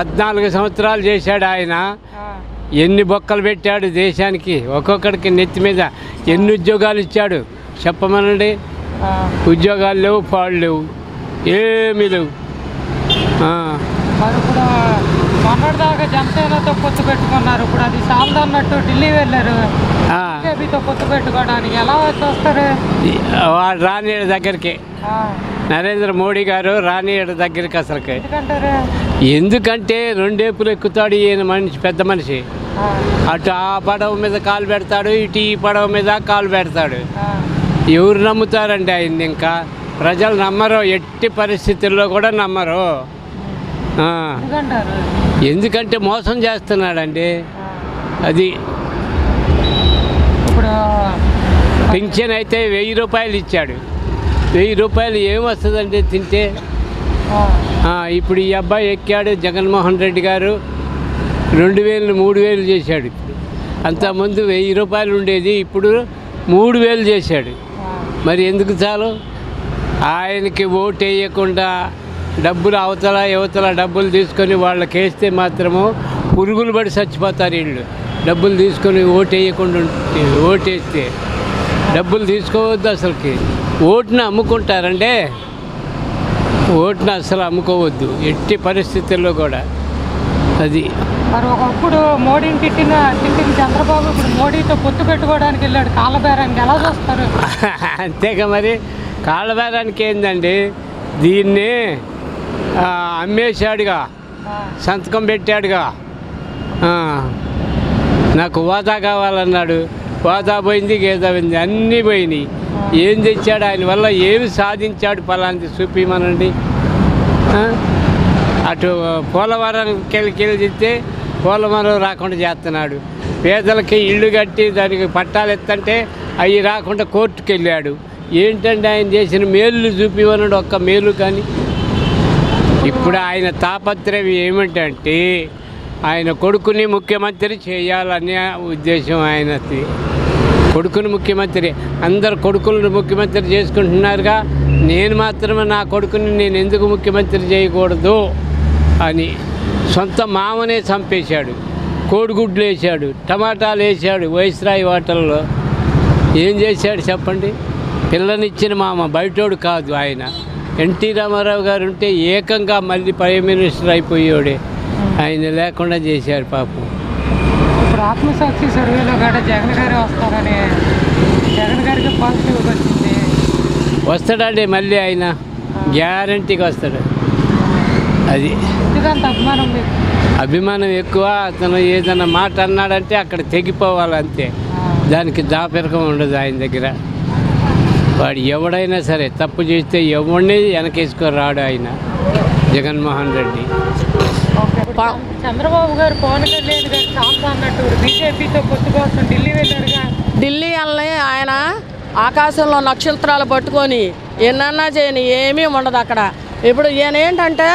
14 సంవత్సరాలు చేశాడు ఆయన. ఎన్ని బొక్కలు పెట్టాడు దేశానికి, ఒక్కొక్కడికి నెత్తి మీద ఎన్ని ఉద్యోగాలు ఇచ్చాడు చెప్పమనండి. ఉద్యోగాలు లేవు, పాడు లేవు, ఏమీ లేవు. మొన్నటిదాకా జనసేనతో పొత్తు పెట్టుకున్నారు, ఇప్పుడు అది సాల్దన్నట్టు ఢిల్లీ వెళ్ళారు బీజేపీతో పొత్తు పెట్టుకోవడానికి. ఎలా చూస్తారు? వాడు రానీయుడి దగ్గరికి, నరేంద్ర మోడీ గారు రానీయుడి దగ్గరికి అసలుకి. ఎందుకంటే రెండేపులు ఎక్కుతాడు ఈయన మనిషి, పెద్ద మనిషి. అటు ఆ పడవ మీద కాలు పెడతాడు, ఇటు ఈ పడవ మీద కాలు పెడతాడు. ఎవరు నమ్ముతారండి ఆయన్ని? ఇంకా ప్రజలు నమ్మరు, ఎట్టి పరిస్థితుల్లో కూడా నమ్మరు. ఎందుకంటే మోసం చేస్తున్నాడండి. అది ఇప్పుడు పెన్షన్ అయితే 1000 రూపాయలు ఇచ్చాడు. 1000 రూపాయలు ఏం వస్తుందండి తింటే? ఇప్పుడు ఈ అబ్బాయి ఎక్కాడు జగన్మోహన్ రెడ్డి గారు, 2000, 3000 చేశాడు. అంతకుముందు 1000 రూపాయలు ఉండేది, ఇప్పుడు 3000 చేశాడు. మరి ఎందుకు చాలు? ఆయనకి ఓటు వేయకుండా డబ్బులు అవతల యువతల డబ్బులు తీసుకొని వాళ్ళకి వేస్తే మాత్రము పురుగులు పడి చచ్చిపోతారు వీళ్ళు. డబ్బులు తీసుకొని ఓటు వేయకుండా ఉంటే, ఓటు వేస్తే డబ్బులు తీసుకోవద్దు అసలుకి. ఓటును అమ్ముకుంటారంటే ఓటును అసలు అమ్ముకోవద్దు ఎట్టి పరిస్థితుల్లో కూడా. అది మరి ఒకప్పుడు మోడీని తిట్టిన చంద్రబాబు ఇప్పుడు మోడీతో పొత్తు పెట్టుకోవడానికి వెళ్ళాడు, కాళ్ళబేరానికి. ఎలా చూస్తారు? అంతేగా మరి, కాళ్ళబేరానికి ఏందండి? దీన్ని అమ్మేశాడుగా, సంతకం పెట్టాడుగా. నాకు హోదా కావాలన్నాడు, హోదా పోయింది, గేదా పోయింది, అన్నీ పోయినాయి. ఏం తెచ్చాడు ఆయన వల్ల? ఏమి సాధించాడు పలాంటి చూపిమనండి. అటు పోలవరానికి వెళ్తే పోలవరం రాకుండా చేస్తున్నాడు. పేదలకి ఇళ్ళు కట్టి దానికి పట్టాలు ఎత్తంటే అవి రాకుండా కోర్టుకు వెళ్ళాడు. ఏంటంటే ఆయన చేసిన మేలు చూపిమన్నాడు, ఒక్క మేలు కానీ. ఇప్పుడు ఆయన తాపత్రయం ఏమిటంటే ఆయన కొడుకుని ముఖ్యమంత్రి చేయాలనే ఉద్దేశం ఆయనది. కొడుకుని ముఖ్యమంత్రి, అందరు కొడుకులను ముఖ్యమంత్రి చేసుకుంటున్నారుగా, నేను మాత్రమే నా కొడుకుని నేను ఎందుకు ముఖ్యమంత్రి చేయకూడదు అని. సొంత మామనే చంపేశాడు, కోడిగుడ్లు వేసాడు, టమాటాలు వేసాడు వైస్రాయ్ హోటల్లో. ఏం చేశాడు చెప్పండి? పిల్లనిచ్చిన మామ, బయటోడు కాదు ఆయన. ఎన్టీ రామారావు గారు ఉంటే ఏకంగా మళ్ళీ ప్రైమ్ మినిస్టర్ అయిపోయేవాడే, ఆయన లేకుండా చేశారు పాపం. ఇప్పుడు ఆత్మసాక్షి సర్వేలో కూడా జగన్ గారు వస్తారని, జగన్ గారికి పాజిటివ్ వచ్చింది. వస్తాడండి మళ్ళీ ఆయన, గ్యారంటీగా వస్తాడు. అది ఎందుకంత అభిమానం? అభిమానం ఎక్కువ. అతను ఏదైనా మాట అన్నాడంటే అక్కడ తెగిపోవాలంతే, దానికి దాపరికం ఉండదు ఆయన దగ్గర. వాడు ఎవడైనా సరే తప్పు చేస్తే ఎవడిని వెనకేసుకొని రాడు ఆయన, జగన్మోహన్ రెడ్డి. చంద్రబాబు గారు పవన్ కళ్యాణ్ గారు ఛాన్స్ అన్నట్టు బీజేపీతో పొత్తు కోసం ఢిల్లీ వెళ్ళాడుగా. ఢిల్లీ అనే ఆయన ఆకాశంలో నక్షత్రాలు పట్టుకొని ఎన్నన్నా చేయని ఏమీ ఉండదు అక్కడ. ఇప్పుడు ఈయన ఏంటంటే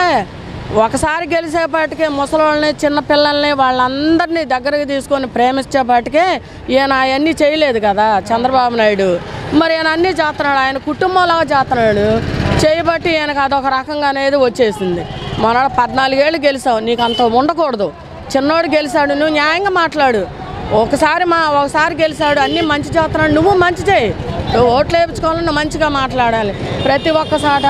ఒకసారి గెలిచేపాటికే ముసలోళ్ళని, చిన్నపిల్లల్ని వాళ్ళందరినీ దగ్గరికి తీసుకొని ప్రేమించేపాటికే ఈయన అవన్నీ చేయలేదు కదా చంద్రబాబు నాయుడు. మరి ఈయన అన్నీ చేస్తున్నాడు, ఆయన కుటుంబంలాగా చేస్తున్నాడు. చేయబట్టి ఈయనకు అదొక రకంగా అనేది వచ్చేసింది. మనోడు 14 ఏళ్ళు గెలిచావు, నీకు అంత ఉండకూడదు. చిన్నోడు గెలిచాడు, నువ్వు న్యాయంగా మాట్లాడు. ఒకసారి గెలిచాడు, అన్నీ మంచి చేస్తున్నాడు, నువ్వు మంచి చేయి, నువ్వు ఓట్లు వేయించుకోవాలని మంచిగా మాట్లాడాలి. ప్రతి ఒక్కసాట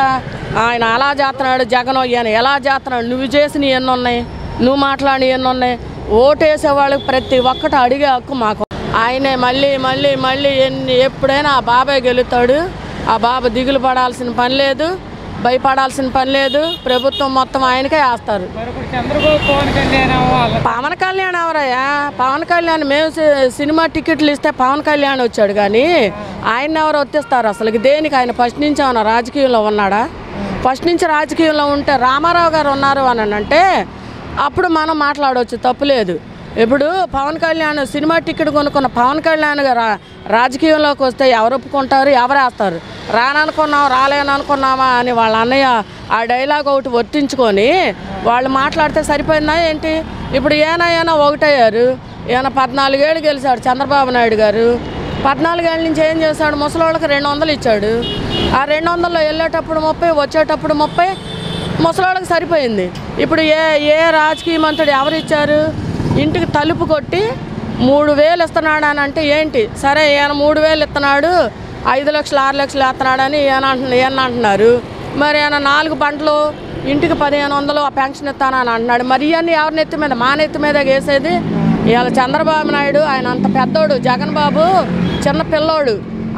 ఆయన అలా చేస్తున్నాడు, జగన్ ఈయన ఎలా చేస్తున్నాడు, నువ్వు చేసినవి ఎన్ని ఉన్నాయి, నువ్వు మాట్లాడినవి ఎన్ని ఉన్నాయి. ఓటు వేసేవాళ్ళకి ప్రతి ఒక్కటి అడిగే హక్కు మాకు. ఆయనే మళ్ళీ మళ్ళీ మళ్ళీ ఎప్పుడైనా ఆ బాబాయ్ గెలుతాడు. ఆ బాబా దిగులు పడాల్సిన పని లేదు, భయపడాల్సిన పని లేదు. ప్రభుత్వం మొత్తం ఆయనకే వేస్తారు. పవన్ కళ్యాణ్ ఎవరయ్యా? పవన్ కళ్యాణ్ మేము సినిమా టికెట్లు ఇస్తే పవన్ కళ్యాణ్ వచ్చాడు, కానీ ఆయన ఎవరు వచ్చేస్తారు అసలుకి? దేనికి? ఆయన ఫస్ట్ నుంచి ఏమన్నా రాజకీయంలో ఉన్నాడా? ఫస్ట్ నుంచి రాజకీయంలో ఉంటే రామారావు గారు ఉన్నారు అని అంటే అప్పుడు మనం మాట్లాడవచ్చు, తప్పులేదు. ఇప్పుడు పవన్ కళ్యాణ్ సినిమా టికెట్ కొనుక్కున్న పవన్ కళ్యాణ్ రాజకీయంలోకి వస్తే ఎవరు ఒప్పుకుంటారు, ఎవరు వేస్తారు? రాననుకున్నావు, రాలేననుకున్నావా అని వాళ్ళ అన్నయ్య ఆ డైలాగ్ ఒకటి వర్తించుకొని వాళ్ళు మాట్లాడితే సరిపోయిందా ఏంటి? ఇప్పుడు ఏనాయన ఒకటయ్యారు. ఈయన 14 ఏళ్ళు గెలిచాడు చంద్రబాబు నాయుడు గారు. 14 ఏళ్ళ నుంచి ఏం చేశాడు? ముసలి వాళ్ళకి 200 ఇచ్చాడు. ఆ 200 వెళ్ళేటప్పుడు 30, వచ్చేటప్పుడు 30. ముసలాళ్ళకి సరిపోయింది. ఇప్పుడు ఏ ఏ రాజకీయ మంత్రుడు ఎవరిచ్చారు? ఇంటికి తలుపు కొట్టి 3,000 ఇస్తున్నాడు అని అంటే ఏంటి? సరే ఈయన 3,000 ఇస్తున్నాడు, 5 లక్షలు 6 లక్షలు ఇస్తున్నాడు అని ఈయన అంటున్నారు. మరి ఈయన 4 పంటలు ఇంటికి 1,500 పెన్షన్ ఇస్తానని అంటున్నాడు. మరి ఇవన్నీ ఎవరిని ఎత్తి మీద? మా నెత్తి మీద వేసేది. ఇవాళ చంద్రబాబు నాయుడు ఆయన అంత పెద్దోడు, జగన్ బాబు చిన్న పిల్లోడు.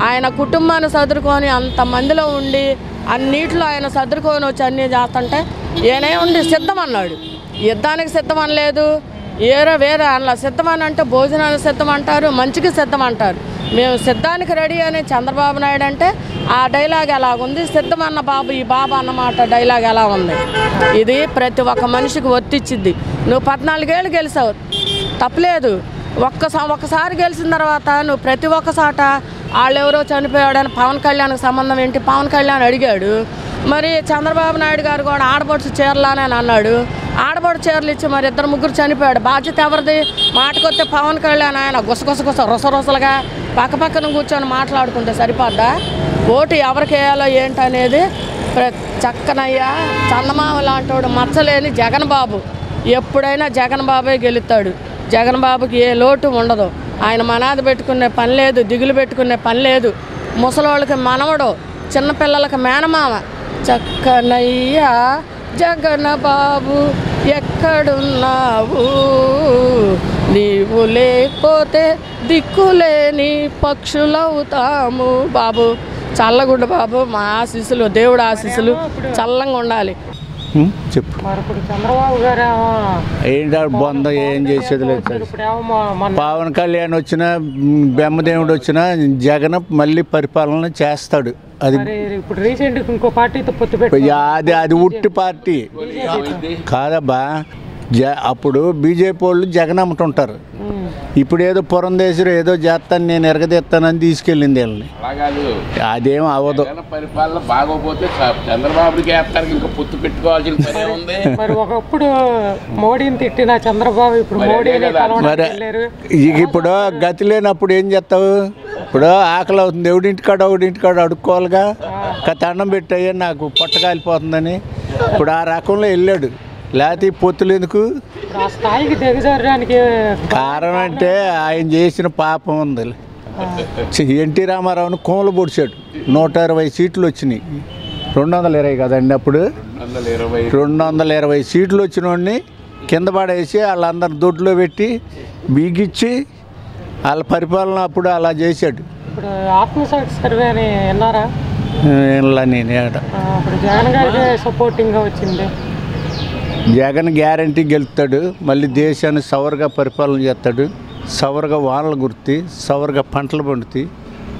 ఆయన కుటుంబాన్ని సదురుకొని అంతమందిలో ఉండి అన్నిట్లో ఆయన సదురుకొని వచ్చి అన్నీ చేస్తుంటే ఈయనే ఉండి సిద్ధం అన్నాడు. యుద్ధానికి సిద్ధం అనలేదు, వేరే అలా సిద్ధం అని అంటే భోజనానికి సిద్ధం అంటారు, మంచికి సిద్ధం అంటారు. మేము సిద్ధానికి రెడీ అని చంద్రబాబు నాయుడు అంటే ఆ డైలాగ్ ఎలాగుంది, సిద్ధం అన్న బాబు ఈ బాబు అన్నమాట డైలాగ్ ఎలా ఉంది? ఇది ప్రతి ఒక్క మనిషికి వర్తించింది. నువ్వు 14 ఏళ్ళు గెలిచావు, తప్పలేదు. ఒక్కసారి గెలిచిన తర్వాత నువ్వు ప్రతి ఒక్కసాట వాళ్ళెవరో చనిపోయాడని పవన్ కళ్యాణ్కి సంబంధం ఏంటి? పవన్ కళ్యాణ్ అడిగాడు. మరి చంద్రబాబు నాయుడు గారు కూడా ఆడపడుచు చీరలానే అన్నాడు. ఆడపడు చీరలు ఇచ్చి మరి 2-3 చనిపోయాడు. బాధ్యత ఎవరిది? మాటకొస్తే పవన్ కళ్యాణ్ ఆయన గుసగుసగుస రొసరొసలుగా పక్కపక్కన కూర్చొని మాట్లాడుకుంటే సరిపోద్దా? ఓటు ఎవరికి వేయాలో ఏంటనేది చక్కనయ్య చందమామ లాంటి వాడు మచ్చలేని జగన్ బాబు. ఎప్పుడైనా జగన్ బాబే గెలుస్తాడు. జగన్ బాబుకి ఏ లోటు ఉండదు. ఆయన మనాది పెట్టుకునే పని లేదు, దిగులు పెట్టుకునే పని లేదు. ముసలోళ్ళకి మనవడు, చిన్నపిల్లలకి మేనమామ. చక్కనయ్య జగన్ బాబు ఎక్కడున్నావు? నీవు లేకపోతే దిక్కులేని పక్షులవుతాము బాబు. చల్లగుండు బాబు, మా ఆశీస్సులు, దేవుడు ఆశీస్సులు చల్లంగా ఉండాలి. చెప్పు చంద్రబాబు గారు ఏంటో ఏం చేసేది లేదు. పవన్ కళ్యాణ్ వచ్చినా బ్రహ్మదేవుడు వచ్చినా జగన్ మళ్ళీ పరిపాలన చేస్తాడు. అది ఇప్పుడు రీసెంట్ ఇంకో పార్టీతో పొత్తు పెట్టి అది ఉట్టి పార్టీ కాదబ్బా. అప్పుడు బీజేపీ వాళ్ళు జగన్ అమ్ముతుంటారు. ఇప్పుడు ఏదో పురంధేశ్వరు ఏదో చేస్తాను నేను ఎరగదీస్తానని తీసుకెళ్ళింది వాళ్ళని. అదేం అవ్వదు. పరిపాలన బాగోపోతే చంద్రబాబుకి ఇంకా పొత్తు పెట్టుకోవాల్సిన పనే ఉంది. మరి ఒకప్పుడు మోడీని తిట్టిన చంద్రబాబు ఇప్పుడు మోడీని తలవడలేరు. ఇప్పుడు గతి లేనప్పుడు ఏం చేస్తావు? ఇప్పుడు ఆకలి అవుతుంది, ఎవడింటికాడ అడుక్కోవాలిగా. దండం పెట్టయ్యా నాకు పొట్ట కాలిపోతుందని ఇప్పుడు ఆ రకంలో వెళ్ళాడు. లేకపోతే పొత్తులు ఎందుకు? కారణం అంటే ఆయన చేసిన పాపం ఉంది. ఎన్టీ రామారావును కోమలు పొడిచాడు. 120 సీట్లు వచ్చినాయి. 220 కదండి అప్పుడు. 220 సీట్లు వచ్చిన వాడిని కింద పడేసి వాళ్ళందరిని దొడ్లో పెట్టి బిగిచ్చి వాళ్ళ పరిపాలన అప్పుడు అలా చేశాడు. ఇప్పుడు ఆత్మసాక్షి సర్వే అని విన్నారా? జగన్ గారికి సపోర్టింగ్గా వచ్చింది. జగన్ గ్యారంటీ గెలుస్తాడు. మళ్ళీ దేశాన్ని సవరుగా పరిపాలన చేస్తాడు. సవరుగా వానలు గుర్తి, సవరుగా పంటలు పండుతాయి.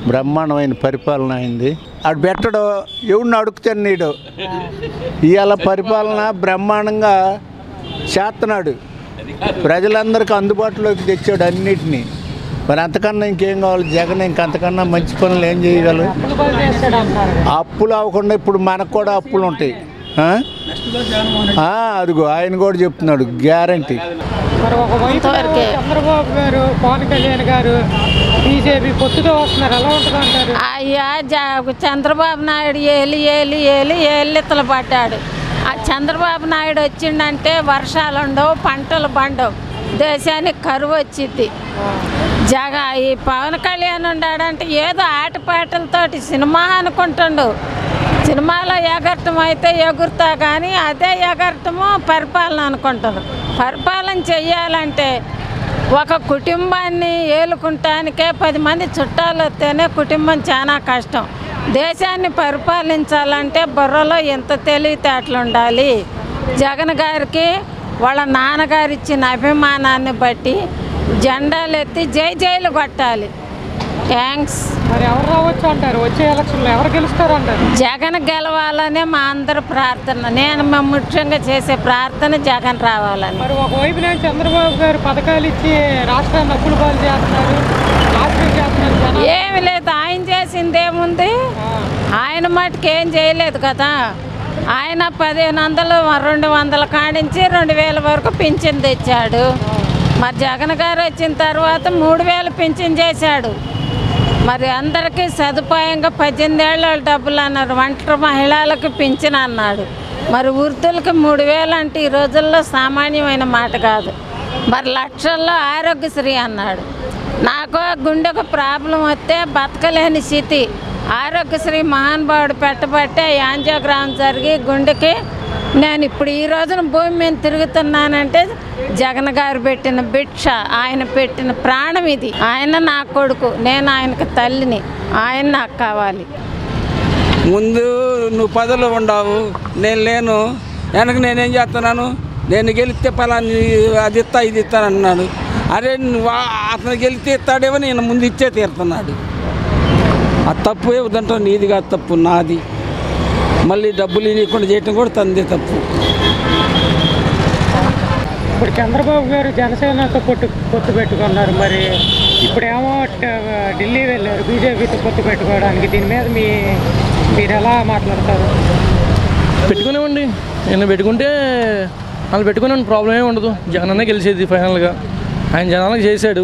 బ్రహ్మాండమైన పరిపాలన అయింది. అటు పెట్టడు, ఎవడిని అడుగుతాను నీడు. ఇవాళ పరిపాలన బ్రహ్మాండంగా చేస్తున్నాడు. ప్రజలందరికీ అందుబాటులోకి తెచ్చాడు అన్నిటినీ. మరి అంతకన్నా ఇంకేం కావాలి? జగన్ ఇంకంతకన్నా మంచి పనులు ఏం చేయగలరు? అప్పులు అవ్వకుండా ఇప్పుడు మనకు కూడా అప్పులు ఉంటాయి. అదిగో ఆయన కూడా చెప్తున్నాడు గ్యారంటీ. చంద్రబాబు గారు, పవన్ కళ్యాణ్ గారు బీజేపీ పొత్తుతో వస్తున్నారు, ఎలా ఉంటుంది? అయ్యా చంద్రబాబు నాయుడు ఏలి ఏలి ఏలి ఏళ్ళెత్తలు పడ్డాడు. ఆ చంద్రబాబు నాయుడు వచ్చిండంటే వర్షాలు ఉండవు, పంటలు పండవు, దేశానికి కరువు వచ్చింది. ఈ పవన్ కళ్యాణ్ ఉన్నాడంటే ఏదో ఆటపాటలతోటి సినిమా అనుకుంటుండు. సినిమాలో ఎగరటం అయితే ఎగురుతా, కానీ అదే ఎగరటము పరిపాలన అనుకుంటారు. పరిపాలన చెయ్యాలంటే ఒక కుటుంబాన్ని ఏలుకుంటానికే 10 మంది చుట్టాలు వస్తేనే కుటుంబం చాలా కష్టం. దేశాన్ని పరిపాలించాలంటే బుర్రలో ఎంత తెలివితేటలు ఉండాలి. జగన్ గారికి వాళ్ళ నాన్నగారు ఇచ్చిన అభిమానాన్ని బట్టి జెండాలు ఎత్తి జై జైలు కొట్టాలి. థ్యాంక్స్. మరి ఎవరు రావచ్చు అంటారు? వచ్చే ఎలక్షన్లో ఎవరు గెలుస్తారు అంటారు? జగన్ గెలవాలనే మా అందరి ప్రార్థన. నేను ముఖ్యంగా చేసే ప్రార్థన జగన్ రావాలని. మరి ఒకవైపు నేను చంద్రబాబు గారు పథకాలు ఇచ్చి రాష్ట్రాన్ని అప్పుల పాలు చేస్తున్నారు, ఏమి లేదు. ఆయన చేసింది ఏముంది? ఆయన మటుకు ఏం చేయలేదు కదా. ఆయన 1,500 200 కాడించి 2,000 వరకు పింఛన్ తెచ్చాడు. మరి జగన్ గారు వచ్చిన తర్వాత 3,000 పింఛన్ చేశాడు. మరి అందరికీ సదుపాయంగా 18 ఏళ్ళ డబ్బులు అన్నారు. ఒంటరి మహిళలకు పింఛన్ అన్నాడు. మరి వృద్ధులకి 3000 అంటే ఈ రోజుల్లో సామాన్యమైన మాట కాదు. మరి లక్షల్లో ఆరోగ్యశ్రీ అన్నాడు. నాకు గుండెకు ప్రాబ్లం వస్తే బతకలేని స్థితి, ఆరోగ్యశ్రీ మహానుభావుడు పెట్టబట్టే యాంజియోగ్రామ్ జరిగి గుండెకి నేను ఇప్పుడు ఈ రోజున భూమి మీద తిరుగుతున్నానంటే జగన్ గారు పెట్టిన భిక్ష, ఆయన పెట్టిన ప్రాణం ఇది. ఆయన నా కొడుకు, నేను ఆయనకు తల్లిని, ఆయన నాకు కావాలి. ముందు నువ్వు పదవులు ఉండవు, నేను లేను, వెనక నేనేం చేస్తున్నాను, నేను గెలిస్తే పలాని అది ఇస్తా ఇది ఇస్తానన్నాడు. అరే నువ్వు అతను గెలిస్తే ఇస్తాడేమో, నేను ముందు ఇచ్చే తీరుతున్నాడు. ఆ తప్పు ఏదంటే నీది కాదు, తప్పు నాది. మళ్ళీ డబ్బులు ఇవ్వకుండా చేయటం కూడా తనదే తప్పు. ఇప్పుడు చంద్రబాబు గారు జనసేనతో పొత్తు పెట్టుకున్నారు, మరి ఇప్పుడేమో ఢిల్లీ వెళ్ళారు బీజేపీతో పొత్తు పెట్టుకోవడానికి. దీని మీద మీరు ఎలా మాట్లాడతారు? పెట్టుకునేవ్వండి, నేను పెట్టుకుంటే వాళ్ళు పెట్టుకునే ప్రాబ్లం ఏమి ఉండదు. జగన్ అన్న గెలిచేది ఫైనల్గా, ఆయన జనాలకు చేశాడు,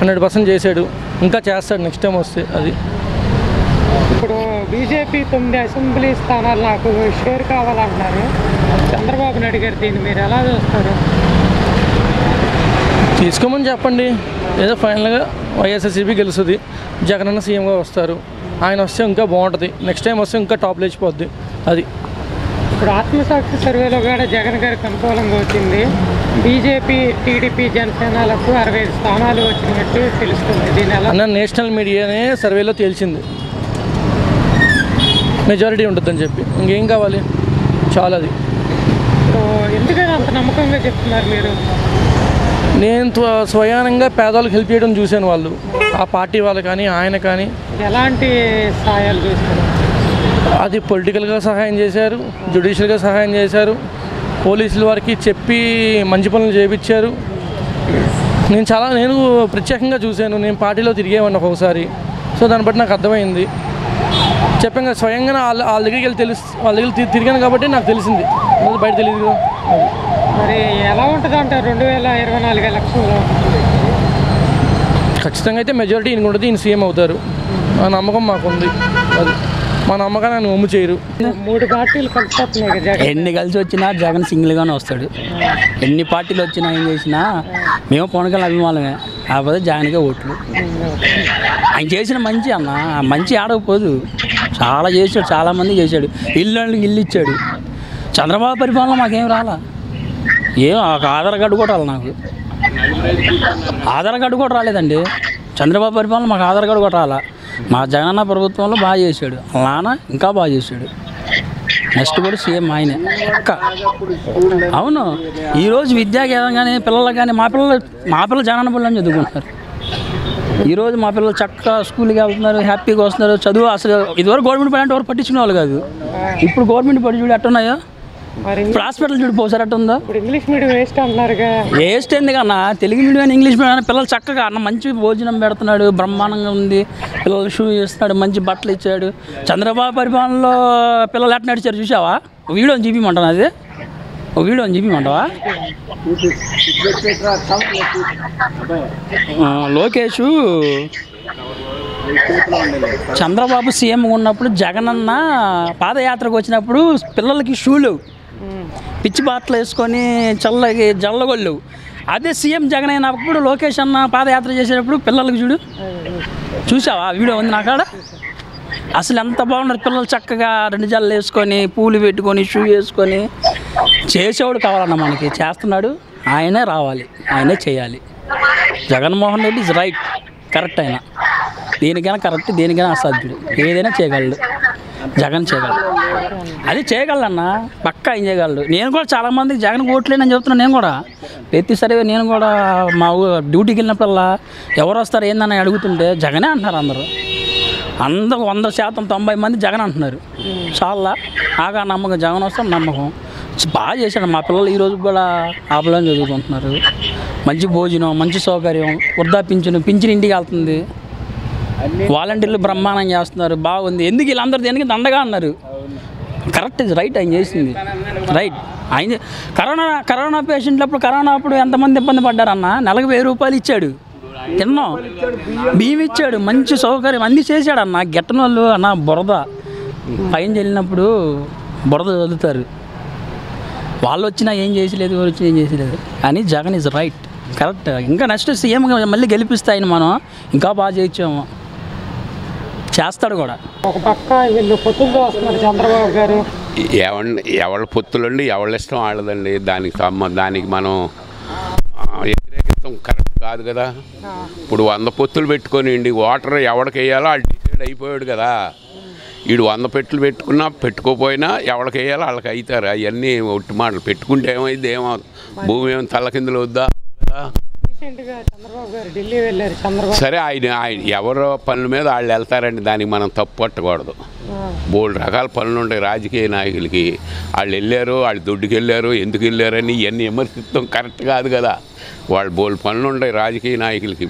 100% చేశాడు, ఇంకా చేస్తాడు నెక్స్ట్ టైం వస్తే. అది ఇప్పుడు బీజేపీ 9 అసెంబ్లీ స్థానాలు నాకు షేర్ కావాలంటున్నారు చంద్రబాబు నాయుడు గారు, దీన్ని మీరు ఎలా చూస్తారు? తీసుకోమని చెప్పండి, ఏదో ఫైనల్గా YSRCP గెలుస్తుంది, జగన్ అన్న సీఎంగా వస్తారు, ఆయన వస్తే ఇంకా బాగుంటుంది, నెక్స్ట్ టైం వస్తే ఇంకా టాప్ లేచిపోద్ది. అది ఇప్పుడు ఆత్మసాక్షి సర్వేలో కూడా జగన్ గారికి అనుకూలంగా వచ్చింది, బీజేపీ టీడీపీ జనసేనలకు 65 స్థానాలు వచ్చినట్టు తెలుస్తుంది. దీనివల్ల అన్న నేషనల్ మీడియానే సర్వేలో తేల్చింది, మెజారిటీ ఉంటుందని చెప్పి ఇంకేం కావాలి, చాలా. అది ఎందుకని అంత నమ్మకంగా చెప్తున్నారు మీరు? నేను స్వయానంగా పేదవాళ్ళకి హెల్ప్ చేయడం చూశాను, వాళ్ళు ఆ పార్టీ వాళ్ళు కానీ ఆయన కానీ. ఎలాంటి సహాయాలు చేశారు? అది పొలిటికల్గా సహాయం చేశారు, జ్యుడిషియల్గా సహాయం చేశారు, పోలీసుల వారికి చెప్పి మంచి పనులు చేయించారు. నేను ప్రత్యేకంగా చూశాను, నేను పార్టీలో తిరిగేవాడిని ఒకసారి, సో దాన్ని బట్టి నాకు అర్థమైంది. చెప్పాను స్వయంగా వాళ్ళ దగ్గరికి వెళ్ళి వాళ్ళ దగ్గర తిరిగాను కాబట్టి నాకు తెలిసింది, బయట తెలియదు. మరి ఎలా ఉంటుంది అంటారు 2024 ఎలక్షన్లో? ఖచ్చితంగా అయితే మెజారిటీ ఈయన ఉంటుంది, ఈయన సీఎం అవుతారు, ఆ నమ్మకం మాకుంది. అది మా నమ్మకాన్ని ఆయన ఒమ్ము చేయరు. 3 పార్టీలు కలిసిపోతున్నాయి, ఎన్ని కలిసి వచ్చినా జగన్ సింగిల్గానే వస్తాడు. ఎన్ని పార్టీలు వచ్చినా ఏం చేసినా మేము పవన్ కళ్యాణ్ అభిమానమే, కాకపోతే జగన్గా ఓట్లు. ఆయన చేసిన మంచి అన్న, ఆ మంచి ఆడకపోదు, చాలా చేశాడు, చాలామంది చేశాడు, ఇల్లు ఇచ్చాడు. చంద్రబాబు పరిపాలన మాకేం రాలా, ఏం ఆధార్ కార్డు కూడా రాలి, నాకు ఆధార్ కార్డు కూడా రాలేదండి. చంద్రబాబు పరిపాలన మాకు ఆధార్ కార్డు కూడా రాలా. మా జగనన్న ప్రభుత్వంలో బాగా చేశాడు, నాన్న ఇంకా బాగా చేశాడు. నెక్స్ట్ కూడా సీఎం ఆయనే అక్క. అవును, ఈరోజు విద్యాకేంద్రం కానీ పిల్లలు కానీ మా పిల్లలు జగనన్న పిల్లలు చదువుకుంటున్నారు. ఈరోజు మా పిల్లలు చక్కగా స్కూల్కి వెళ్తున్నారు, హ్యాపీగా వస్తున్నారు, చదువు. అసలు ఇదివరకు గవర్నమెంట్ పని అంటే ఎవరు పట్టించుకునే వాళ్ళు కాదు, ఇప్పుడు గవర్నమెంట్ పని చూడు ఎట్టున్నాయో, ఇప్పుడు హాస్పిటల్ చూడు పోసారు ఎట్టుందో. ఇంగ్లీష్ మీడియం వేస్ట్ అంటున్నారు, వేస్ట్ ఎందుకన్నా, తెలుగు మీడియం అని ఇంగ్లీష్ మీడియం అని పిల్లలు చక్కగా అన్న మంచి భోజనం పెడుతున్నాడు, బ్రహ్మాండంగా ఉంది, పిల్లలు షూ ఇస్తున్నాడు, మంచి బట్టలు ఇచ్చాడు. చంద్రబాబు పరిపాలనలో పిల్లలు ఎట్ట నడిచారు చూసావా? వీడియో చూపించమంటాను, అది వీడియో చూపించమంటావా? లోకేష్ చంద్రబాబు సీఎం ఉన్నప్పుడు జగనన్న పాదయాత్రకు వచ్చినప్పుడు పిల్లలకి షూలు పిచ్చి బాటలు వేసుకొని జల్లగొళ్ళు. అదే సీఎం జగన్ అయినప్పుడు లోకేష్ అన్న పాదయాత్ర చేసేటప్పుడు పిల్లలకి చూడు, చూసావా? వీడియో ఉంది నా కాడ. అసలు ఎంత బాగున్నారు పిల్లలు, చక్కగా 2 జల్లలు వేసుకొని, పూలు పెట్టుకొని, షూ వేసుకొని. చేసేవాడు కావాలన్న మనకి, చేస్తున్నాడు ఆయనే, రావాలి ఆయనే చేయాలి. Jaganmohan Reddy is right, correct. ఆయన దేనికైనా కరెక్ట్, దేనికైనా అసాధ్యుడు, ఏదైనా చేయగలడు జగన్, చేయగలడు. అది చేయగలన్న పక్కా ఆయన చేయగలడు. నేను కూడా చాలామందికి జగన్ ఓట్లేనని చెప్తున్నాను, నేను కూడా ప్రతిసారి నేను కూడా మా డ్యూటీకి వెళ్ళినప్పుడల్లా ఎవరు వస్తారు ఏందని అడుగుతుంటే జగనే అంటున్నారు అందరూ, 100% 90% జగన్ అంటున్నారు. చాలా ఆగా నమ్మకం, జగన్ వస్తాం నమ్మకం. బాగా చేశాడు మా పిల్లలు, ఈరోజు కూడా ఆపలని చదువుకుంటున్నారు, మంచి భోజనం, మంచి సౌకర్యం, వృద్ధాపించిన ఇంటికి వెళ్తుంది, వాలంటీర్లు బ్రహ్మాండం చేస్తున్నారు, బాగుంది. ఎందుకు వీళ్ళందరూ దేనికి దండగా అన్నారు? కరెక్ట్, ఇది రైట్, ఆయన చేసింది రైట్. ఆయన కరోనా పేషెంట్లప్పుడు, కరోనా అప్పుడు ఎంతమంది ఇబ్బంది పడ్డారన్న, నెలకు 1000 రూపాయలు ఇచ్చాడు, తిన్నాం, బియ్యం ఇచ్చాడు, మంచి సౌకర్యం అన్నీ చేశాడు అన్న. గెట్టనోళ్ళు అన్న బురద పైన చెల్లినప్పుడు బురద చదువుతారు, వాళ్ళు వచ్చినా ఏం చేసలేదు, ఎవరు వచ్చినా ఏం చేసలేదు అని జగన్ ఇస్ రైట్, కరెక్ట్. ఇంకా నెక్స్ట్ సీఎం మళ్ళీ గెలిపిస్తాయని మనం ఇంకా బాగా చేయించాము, చేస్తాడు కూడా. ఒక పక్క వీళ్ళు పొత్తుల్లో వస్తున్నారు చంద్రబాబు గారు. ఎవరి పొత్తులండి, ఎవరి ఇష్టం వాళ్ళదండి, దానికి మనం వ్యతిరేకతం కరెక్ట్ కాదు కదా. ఇప్పుడు 100 పొత్తులు పెట్టుకొనిండి, ఓటర్ ఎవరికి వేయాలో వాళ్ళు డిసైడ్ అయిపోయాడు కదా. వీడు 100 పెట్టులు పెట్టుకున్నా పెట్టుకోపోయినా ఎవరికి వేయాలో వాళ్ళకి అవుతారు. అవన్నీ ఒట్టి మాటలు. పెట్టుకుంటే ఏమైంది, ఏమవుతుంది, భూమి ఏమైనా తల్లకిందులు వద్దా కదా. సరే, ఆయన ఎవరో పనుల మీద వాళ్ళు వెళ్తారండి, దానికి మనం తప్పు పట్టకూడదు. 3 రకాల పనులు ఉంటాయి రాజకీయ నాయకులకి. వాళ్ళు వెళ్ళారు, వాళ్ళు దొడ్డుకు వెళ్ళారు, ఎందుకు వెళ్ళారని ఇవన్నీ విమర్శించడం కరెక్ట్ కాదు కదా. వాళ్ళు 3 పనులు ఉంటాయి రాజకీయ నాయకులకి.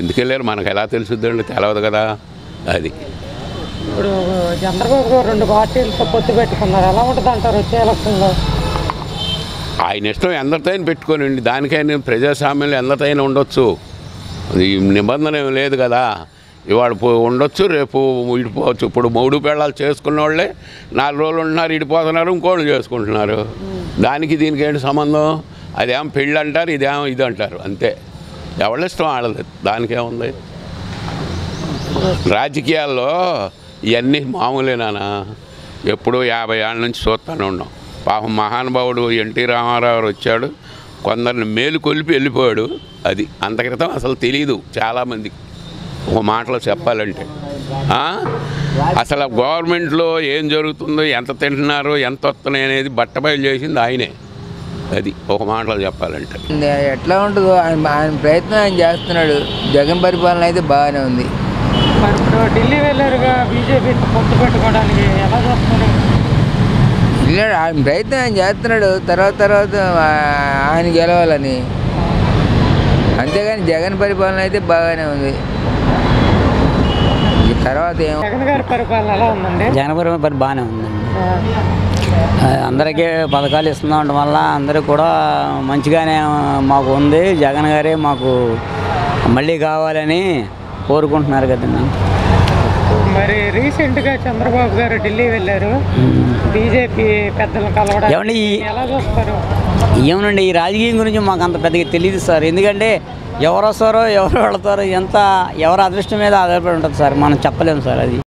ఎందుకు వెళ్ళారు మనకు ఎలా తెలుసుద్దండి, తెలవదు కదా. అది ఇప్పుడు చంద్రబాబు గారు 2 పార్టీలతో పొత్తు పెట్టుకున్నారు, ఎలా ఉంటుంది అంటారు వచ్చే ఎలక్షన్లో? ఆయన ఇష్టం, ఎందరితో పెట్టుకోనండి, దానికైనా ప్రజాస్వామ్యంలో ఎందరితో ఉండొచ్చు, అది నిబంధన ఏమి లేదు కదా. ఇవాడు ఉండొచ్చు, రేపు ఇడిపోవచ్చు. ఇప్పుడు 3 పెళ్ళాలు చేసుకున్న వాళ్ళే 4 రోజులు ఉంటున్నారు, ఇడిపోతున్నారు, ఇంకోళ్ళు చేసుకుంటున్నారు. దానికి దీనికి ఏంటి సంబంధం? అదేం పెళ్ళి అంటారు, ఇదేమో ఇది అంటారు, అంతే. ఎవరి ఇష్టం ఆడలేదు, దానికేముంది. రాజకీయాల్లో ఇవన్నీ మామూలేనా, ఎప్పుడూ 50 ఏళ్ళ నుంచి చూస్తూనే ఉన్నాం. పాపం మహానుభావుడు ఎన్టీ రామారావు వచ్చాడు, కొందరిని మేలుకొలిపి వెళ్ళిపోయాడు. అది అంత క్రితం అసలు తెలియదు చాలామందికి. ఒక మాటలో చెప్పాలంటే అసలు గవర్నమెంట్లో ఏం జరుగుతుందో, ఎంత తింటున్నారో, ఎంత వస్తున్నాయి అనేది బట్టబయలు చేసింది ఆయనే. అది ఒక మాటలో చెప్పాలంటే ఎట్లా ఉంటుందో ఆయన ప్రయత్నం ఆయన చేస్తున్నాడు. జగన్ పరిపాలన అయితే బాగానే ఉంది. ఢిల్లీ వెళ్ళారుగా బీజేపీ పొత్తు పెట్టుకోవడానికి, ఎలా చేస్తున్నారు? ఆయన ప్రయత్నం ఆయన చేస్తున్నాడు, తర్వాత ఆయన గెలవాలని. అంతేగాని జగన్ పరిపాలన అయితే బాగానే ఉంది. తర్వాత జగన్ పరిపాలన బాగానే ఉందండి. అందరికీ పథకాలు ఇస్తున్నా ఉండడం వల్ల అందరూ కూడా మంచిగానే మాకు ఉంది. జగన్ గారే మాకు మళ్ళీ కావాలని కోరుకుంటున్నారు కదండి. మరి రీసెంట్గా చంద్రబాబు గారు ఢిల్లీ వెళ్ళారు, బీజేపీ పెద్దలు కలవడానికి ఎలా చూస్తారు? ఏమనండి, ఈ రాజకీయం గురించి మాకు అంత పెద్దగా తెలియదు సార్. ఎందుకంటే ఎవరు వస్తారో, ఎవరు వెళ్తారో, ఎంత ఎవరు అదృష్టం మీద ఆధారపడి ఉంటుంది సార్, మనం చెప్పలేము సార్. అది